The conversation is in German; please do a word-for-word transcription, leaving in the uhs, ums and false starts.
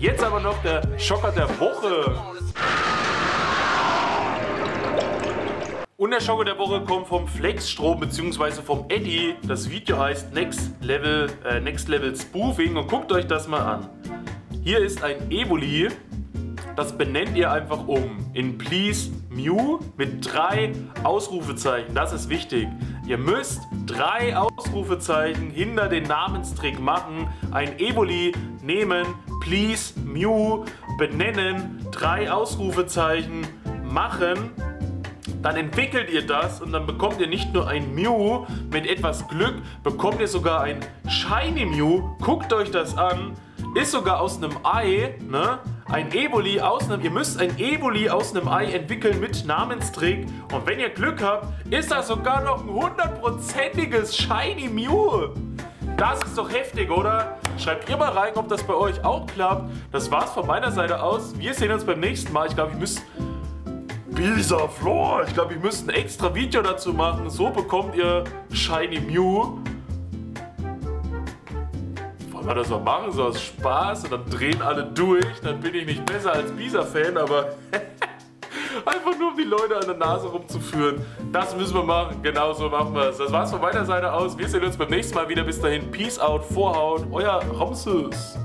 Jetzt aber noch der Schocker der Woche. Und der Schocker der Woche kommt vom Flexstrom bzw. vom Eddy. Das Video heißt Next Level, äh, Next Level Spoofing und guckt euch das mal an. Hier ist ein Evoli. Das benennt ihr einfach um in Please Mew mit drei Ausrufezeichen. Das ist wichtig. Ihr müsst drei Ausrufezeichen hinter den Namenstrick machen. Ein Evoli nehmen, Please Mew benennen, drei Ausrufezeichen machen. Dann entwickelt ihr das und dann bekommt ihr nicht nur ein Mew. Mit etwas Glück bekommt ihr sogar ein Shiny Mew. Guckt euch das an. Ist sogar aus einem Ei, ne? Ein Evoli aus einem, ihr müsst ein Evoli aus einem Ei entwickeln mit Namenstrick. Und wenn ihr Glück habt, ist das sogar noch ein hundertprozentiges Shiny Mew. Das ist doch heftig, oder? Schreibt ihr mal rein, ob das bei euch auch klappt. Das war's von meiner Seite aus. Wir sehen uns beim nächsten Mal. Ich glaube, ich müsste... Bisa Floor! Ich glaube, ich müsste ein extra Video dazu machen. So bekommt ihr Shiny Mew. Weil man das mal machen, so aus Spaß, und dann drehen alle durch, dann bin ich nicht besser als Bisa-Fan, aber einfach nur um die Leute an der Nase rumzuführen, das müssen wir machen, genau so machen wir es. Das war's von meiner Seite aus, wir sehen uns beim nächsten Mal wieder, bis dahin, Peace out, Vorhaut, euer Ramses.